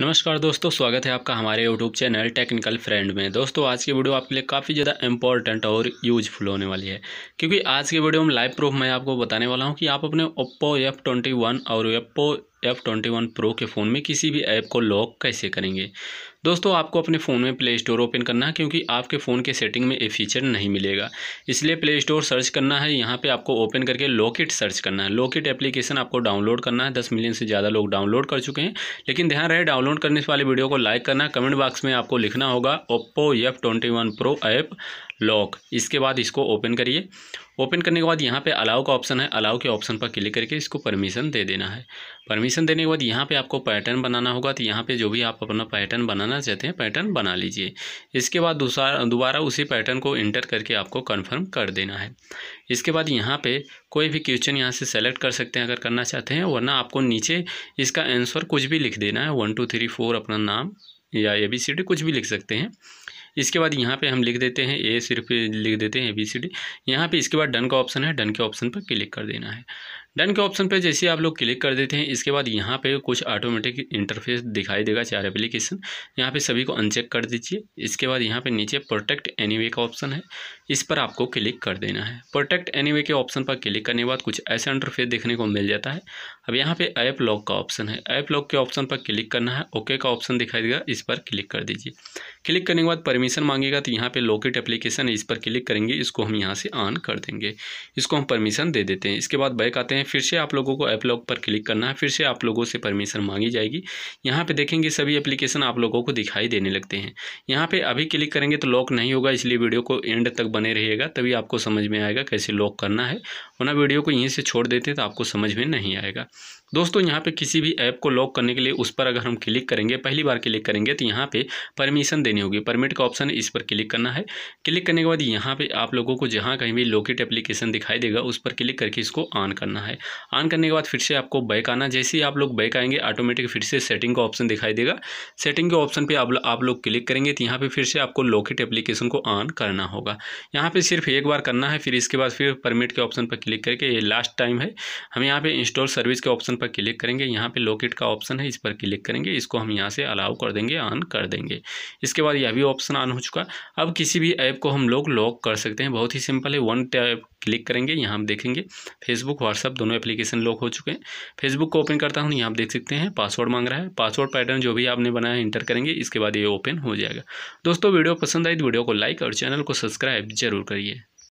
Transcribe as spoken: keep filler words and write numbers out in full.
नमस्कार दोस्तों, स्वागत है आपका हमारे यूट्यूब चैनल टेक्निकल फ्रेंड में। दोस्तों आज की वीडियो आपके लिए काफ़ी ज़्यादा इंपॉर्टेंट और यूजफुल होने वाली है, क्योंकि आज की वीडियो में लाइव प्रूफ मैं आपको बताने वाला हूं कि आप अपने Oppo एफ ट्वेंटी वन और Oppo F twenty one Pro के फ़ोन में किसी भी ऐप को लॉक कैसे करेंगे। दोस्तों आपको अपने फ़ोन में प्ले स्टोर ओपन करना है, क्योंकि आपके फ़ोन के सेटिंग में ये फीचर नहीं मिलेगा, इसलिए प्ले स्टोर सर्च करना है। यहाँ पे आपको ओपन करके लॉक इट सर्च करना है। लॉक इट एप्लीकेशन आपको डाउनलोड करना है। दस मिलियन से ज़्यादा लोग डाउनलोड कर चुके हैं, लेकिन ध्यान रहे डाउनलोड करने वाले वीडियो को लाइक करना। कमेंट बॉक्स में आपको लिखना होगा Oppo F twenty one Pro app lock. इसके बाद इसको ओपन करिए। ओपन करने के बाद यहाँ पे अलाउ का ऑप्शन है, अलाउ के ऑप्शन पर क्लिक करके इसको परमिशन दे देना है। परमिशन देने के बाद यहाँ पे आपको पैटर्न बनाना होगा, तो यहाँ पे जो भी आप अपना पैटर्न बनाना चाहते हैं पैटर्न बना लीजिए। इसके बाद दूसरा दोबारा उसी पैटर्न को इंटर करके आपको कन्फर्म कर देना है। इसके बाद यहाँ पे कोई भी क्वेश्चन यहाँ से सेलेक्ट कर सकते हैं अगर करना चाहते हैं, वरना आपको नीचे इसका आंसर कुछ भी लिख देना है। वन टू थ्री फोर अपना नाम या ए बी सी डी कुछ भी लिख सकते हैं। इसके बाद यहाँ पे हम लिख देते हैं ए, सिर्फ लिख देते हैं ए बी सी डी यहाँ पे। इसके बाद डन का ऑप्शन है, डन के ऑप्शन पर क्लिक कर देना है। डन के ऑप्शन पे जैसे आप लोग क्लिक कर देते हैं, इसके बाद यहाँ पे कुछ ऑटोमेटिक इंटरफेस दिखाई देगा, चार एप्लीकेशन। यहाँ पे सभी को अनचेक कर दीजिए। इसके बाद यहाँ पे नीचे प्रोटेक्ट एनीवे का ऑप्शन है, इस पर आपको क्लिक कर देना है। प्रोटेक्ट एनीवे के ऑप्शन पर क्लिक करने के बाद कुछ ऐसा इंटरफेस देखने को मिल जाता है। अब यहाँ पे ऐप लॉक का ऑप्शन है, ऐप लॉक के ऑप्शन पर क्लिक करना है। ओके का ऑप्शन दिखाई देगा, इस पर क्लिक कर दीजिए। क्लिक करने के बाद परमिशन मांगेगा, तो यहाँ पे लॉक इट एप्लीकेशन है, इस पर क्लिक करेंगे। इसको हम यहाँ से ऑन कर देंगे, इसको हम परमिशन दे देते हैं। इसके बाद बैक आते हैं, फिर से आप लोगों को ऐप लॉक पर क्लिक करना है। फिर से आप लोगों से परमिशन मांगी जाएगी। यहाँ पे देखेंगे सभी एप्लीकेशन आप लोगों को दिखाई देने लगते हैं। यहाँ पे अभी क्लिक करेंगे तो लॉक नहीं होगा, इसलिए वीडियो को एंड तक बने रहिएगा, तभी आपको समझ में आएगा कैसे लॉक करना है। वरना वीडियो को यहीं से छोड़ देते हैं तो आपको समझ में नहीं आएगा। दोस्तों यहाँ पे किसी भी ऐप को लॉक करने के लिए उस पर अगर हम क्लिक करेंगे, पहली बार क्लिक करेंगे, तो यहाँ पे परमिशन देनी होगी। परमिट का ऑप्शन है, इस पर क्लिक करना है। क्लिक करने के बाद यहाँ पे आप लोगों को जहाँ कहीं भी लॉक इट एप्लीकेशन दिखाई देगा उस पर क्लिक करके इसको ऑन करना है। ऑन करने के बाद फिर से आपको बैक आना। जैसे ही आप लोग बैक आएंगे ऑटोमेटिक फिर से सेटिंग का ऑप्शन दिखाई देगा। सेटिंग के ऑप्शन पर आप, आप लोग क्लिक करेंगे तो यहाँ पर फिर से आपको लॉक इट एप्लीकेशन को ऑन करना होगा। यहाँ पर सिर्फ एक बार करना है। फिर इसके बाद फिर परमिट के ऑप्शन पर क्लिक करके, ये लास्ट टाइम है, हम यहाँ पर इंस्टॉल सर्विस के ऑप्शन पर क्लिक करेंगे। यहाँ पे लॉक इट का ऑप्शन है, इस पर क्लिक करेंगे। इसको हम यहाँ से अलाउ कर देंगे, ऑन कर देंगे। इसके बाद यह भी ऑप्शन ऑन हो चुका। अब किसी भी ऐप को हम लोग लॉक कर सकते हैं, बहुत ही सिंपल है। वन टैप क्लिक करेंगे, यहाँ हम देखेंगे फेसबुक व्हाट्सअप दोनों एप्लीकेशन लॉक हो चुके हैं। फेसबुक को ओपन करता हूँ, यहाँ आप देख सकते हैं पासवर्ड मांग रहा है। पासवर्ड पैटर्न जो भी आपने बनाया इंटर करेंगे, इसके बाद ये ओपन हो जाएगा। दोस्तों वीडियो पसंद आई तो वीडियो को लाइक और चैनल को सब्सक्राइब जरूर करिए।